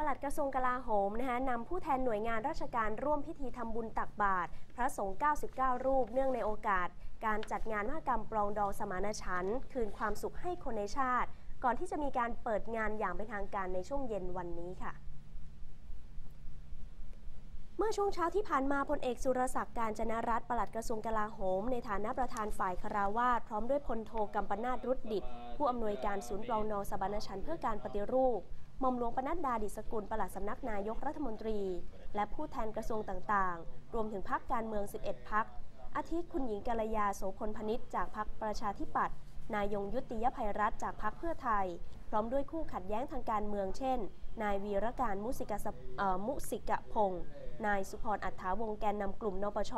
ปลัดกระทรวงกลาโหมนะคะนำผู้แทนหน่วยงานราชการร่วมพิธีทำบุญตักบาตรพระสงฆ์99รูปเนื่องในโอกาสการจัดงานมหกรรมปรองดองสมานฉันท์คืนความสุขให้คนในชาติก่อนที่จะมีการเปิดงานอย่างเป็นทางการในช่วงเย็นวันนี้ค่ะเมื่อช่วงเช้าที่ผ่านมาพลเอกสุรศักดิ์ กาญจนรัตน์ปลัดกระทรวงกลาโหมในฐานะประธานฝ่ายคฤหัสถ์พร้อมด้วยพลโทกัมปนาท รุดดิษฐ์ผู้อำนวยการศูนย์ปรองดองสมานฉันท์เพื่อการปฏิรูปหม่อมหลวงปนัดดา ดิษฐกุลปลัดสำนักนายกรัฐมนตรีและผู้แทนกระทรวงต่างๆรวมถึงพรรคการเมือง11พรรคอาทิคุณหญิงกัลยาโสพลพนิชจากพรรคประชาธิปัตย์นายยงยุติยภัยรัตน์จากพรรคเพื่อไทยพร้อมด้วยคู่ขัดแย้งทางการเมืองเช่นนายวีรการมุสิกพงษ์นายสุพรอัฏฐาวงศ์แกนนำกลุ่มนปช.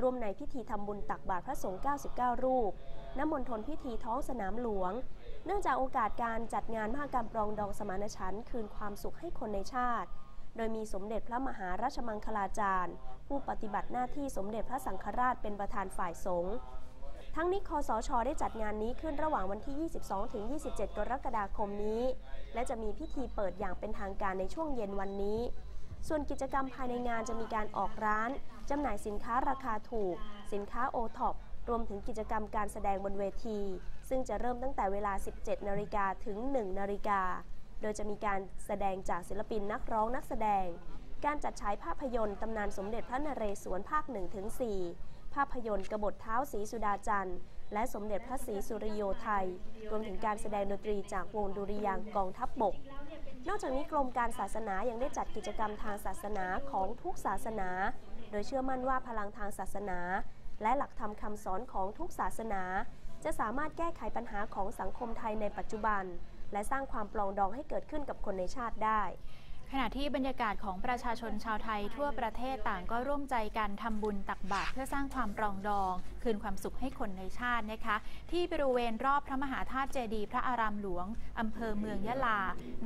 ร่วมในพิธีทำบุญตักบาตรพระสงฆ์99รูปณ มณฑลพิธีท้องสนามหลวงเนื่องจากโอกาสการจัดงานมหกรรมปรองดองสมานฉันท์คืนความสุขให้คนในชาติโดยมีสมเด็จพระมหาราชมังคลาจารย์ผู้ปฏิบัติหน้าที่สมเด็จพระสังฆราชเป็นประธานฝ่ายสงฆ์ทั้งนี้คสช.ได้จัดงานนี้ขึ้นระหว่างวันที่ 22-27 กรกฎาคมนี้และจะมีพิธีเปิดอย่างเป็นทางการในช่วงเย็นวันนี้ส่วนกิจกรรมภายในงานจะมีการออกร้านจำหน่ายสินค้าราคาถูกสินค้าโอท็อปรวมถึงกิจกรรมการแสดงบนเวทีซึ่งจะเริ่มตั้งแต่เวลา 17:00 น.ถึง 1:00 น.โดยจะมีการแสดงจากศิลปินนักร้องนักแสดงการจัดฉายภาพยนตร์ตำนานสมเด็จพระนเรศวรภาค 1-4 ภาพยนตร์กบฏเท้าศรีสุดาจันทร์และสมเด็จพระศรีสุริโยไทยรวมถึงการแสดงดนตรีจากวงดุริยางค์กองทัพบกนอกจากนี้กรมการศาสนายังได้จัดกิจกรรมทางศาสนาของทุกศาสนาโดยเชื่อมั่นว่าพลังทางศาสนาและหลักธรรมคำสอนของทุกศาสนาจะสามารถแก้ไขปัญหาของสังคมไทยในปัจจุบันและสร้างความปรองดองให้เกิดขึ้นกับคนในชาติได้ขณะที่บรรยากาศของประชาชนชาวไทยทั่วประเทศต่างก็ร่วมใจกันทำบุญตักบาตรเพื่อสร้างความปรองดองคืนความสุขให้คนในชาตินะคะที่บริเวณรอบพระมหาธาตุเจดีย์พระอารามหลวงอำเภอเมืองยะลา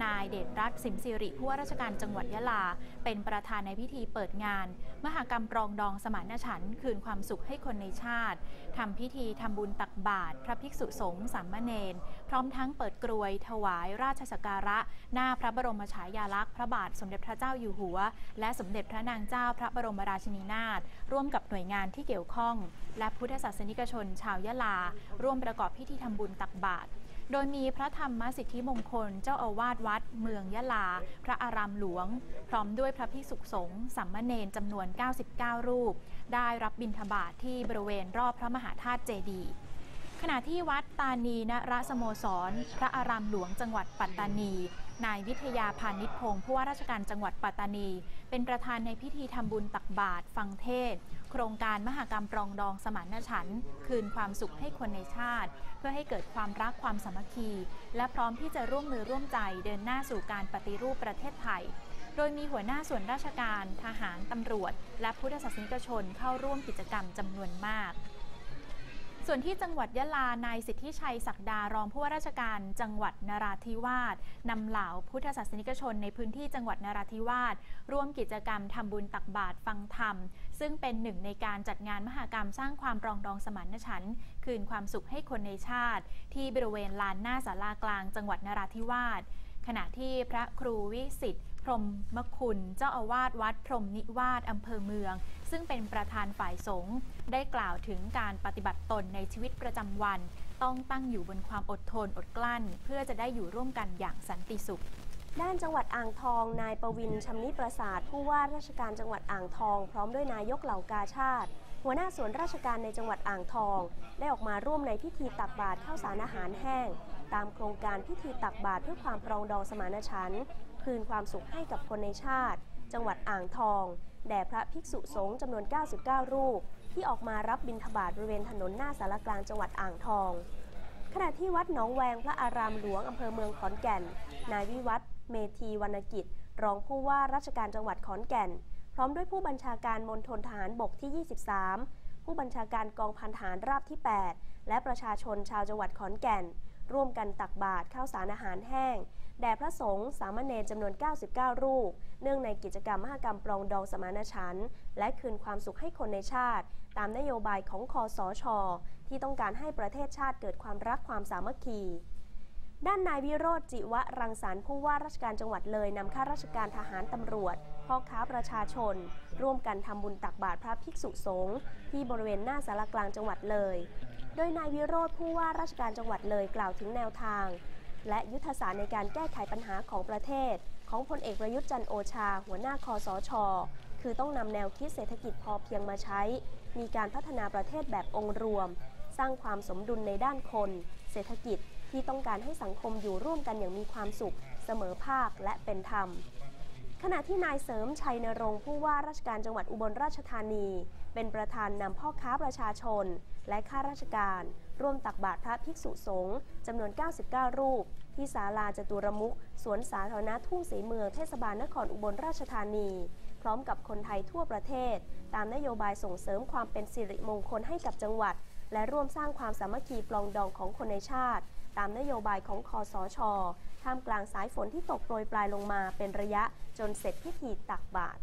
นายเดชรัตน์สิมสิริผู้ว่าราชการจังหวัดยะลาเป็นประธานในพิธีเปิดงานมหกรรมปรองดองสมานฉันท์คืนความสุขให้คนในชาติทำพิธีทำบุญตักบาตรพระภิกษุสงฆ์สามเณรพร้อมทั้งเปิดกรวยถวายราชสักการะหน้าพระบรมฉายาลักษณ์พระบาทสมเด็จพระเจ้าอยู่หัวและสมเด็จพระนางเจ้าพระบรมราชินีนาถร่วมกับหน่วยงานที่เกี่ยวข้องและพุทธศาสนิกชนชาวยะลาร่วมประกอบพิธีทำบุญตักบาตรโดยมีพระธรรมสิทธิมงคลเจ้าอาวาสวัดเมืองยะลาพระอารามหลวงพร้อมด้วยพระภิกษุสงฆ์สัมมเนนจำนวน99รูปได้รับบิณฑบาตที่บริเวณรอบพระมหาธาตุเจดีย์ขณะที่วัดตานีนรสโมสรพระอารามหลวงจังหวัดปัตตานีนายวิทยาพานิชพงศ์ผู้ว่าราชการจังหวัดปัตตานีเป็นประธานในพิธีทำบุญตักบาตรฟังเทศโครงการมหกรรมปรองดองสมานฉันท์คืนความสุขให้คนในชาติเพื่อให้เกิดความรักความสามัคคีและพร้อมที่จะร่วมมือร่วมใจเดินหน้าสู่การปฏิรูปประเทศไทยโดยมีหัวหน้าส่วนราชการทหารตำรวจและพุทธศาสนิกชนเข้าร่วมกิจกรรมจำนวนมากส่วนที่จังหวัดยะลานายสิทธิชัยศักดารองผู้ว่าราชการจังหวัดนราธิวาสนำเหล่าพุทธศาสนิกชนในพื้นที่จังหวัดนราธิวาสร่วมกิจกรรมทำบุญตักบาตรฟังธรรมซึ่งเป็นหนึ่งในการจัดงานมหกรรมสร้างความปรองดองสมานฉันท์คืนความสุขให้คนในชาติที่บริเวณลานหน้าศาลากลางจังหวัดนราธิวาสขณะที่พระครูวิสิทธิ์พรหมคุณเจ้าอาวาสวัดพรหมนิวาสอำเภอเมืองซึ่งเป็นประธานฝ่ายสงฆ์ได้กล่าวถึงการปฏิบัติตนในชีวิตประจำวันต้องตั้งอยู่บนความอดทนอดกลั้นเพื่อจะได้อยู่ร่วมกันอย่างสันติสุขด้านจังหวัดอ่างทองนายประวินชำนิประสาทผู้ว่าราชการจังหวัดอ่างทองพร้อมด้วยนายกเหล่ากาชาติหัวหน้าส่วนราชการในจังหวัดอ่างทองได้ออกมาร่วมในพิธีตักบาตรข้าวสารอาหารแห้งตามโครงการพิธีตักบาตรเพื่อความปรองดองสมานฉันท์คืนความสุขให้กับคนในชาติจังหวัดอ่างทองแด่พระภิกษุสงฆ์จำนวน99รูปที่ออกมารับบิณฑบาตบริเวณถนนหน้าศาลากลางจังหวัดอ่างทองขณะที่วัดหนองแวงพระอารามหลวงอำเภอเมืองขอนแก่นนายวิวัฒน์เมธีวรรณกิจรองผู้ว่าราชการจังหวัดขอนแก่นพร้อมด้วยผู้บัญชาการมณฑลทหารบกที่23ผู้บัญชาการกองพันทหารราบที่8และประชาชนชาวจังหวัดขอนแก่นร่วมกันตักบาตรข้าวสารอาหารแห้งแด่พระสงฆ์สามเณรจำนวน99รูปเนื่องในกิจกรรมมหกรรมปรองดองสมานฉันท์และคืนความสุขให้คนในชาติตามนโยบายของคสช.ที่ต้องการให้ประเทศชาติเกิดความรักความสามัคคี ด้านนายวิโรจน์ จิวะรังสรรค์ผู้ว่าราชการจังหวัดเลยนำข้าราชการทหารตำรวจพ่อค้าประชาชนร่วมกันทำบุญตักบาตรพระภิกษุสงฆ์ที่บริเวณหน้าศาลากลางจังหวัดเลยโดยนายวิโรจน์ผู้ว่าราชการจังหวัดเลยกล่าวถึงแนวทางและยุทธศาสตร์ในการแก้ไขปัญหาของประเทศของพลเอกประยุทธ์จันทร์โอชาหัวหน้าคสช.คือต้องนำแนวคิดเศรษฐกิจพอเพียงมาใช้มีการพัฒนาประเทศแบบองค์รวมสร้างความสมดุลในด้านคนเศรษฐกิจที่ต้องการให้สังคมอยู่ร่วมกันอย่างมีความสุขเสมอภาคและเป็นธรรมขณะที่นายเสริมชัยนรงค์ผู้ว่าราชการจังหวัดอุบลราชธานีเป็นประธานนำพ่อค้าประชาชนและข้าราชการร่วมตักบาตรพระภิกษุสงฆ์จำนวน99รูปที่ศาลาจตุรมุขสวนสาธารณะทุ่งศรีเมืองเทศบาลนครอุบลราชธานีพร้อมกับคนไทยทั่วประเทศตามนโยบายส่งเสริมความเป็นสิริมงคลให้กับจังหวัดและร่วมสร้างความสามัคคีปรองดองของคนในชาติตามนโยบายของคสช.ท่ามกลางสายฝนที่ตกโปรยปลายลงมาเป็นระยะจนเสร็จพิธีตักบาตร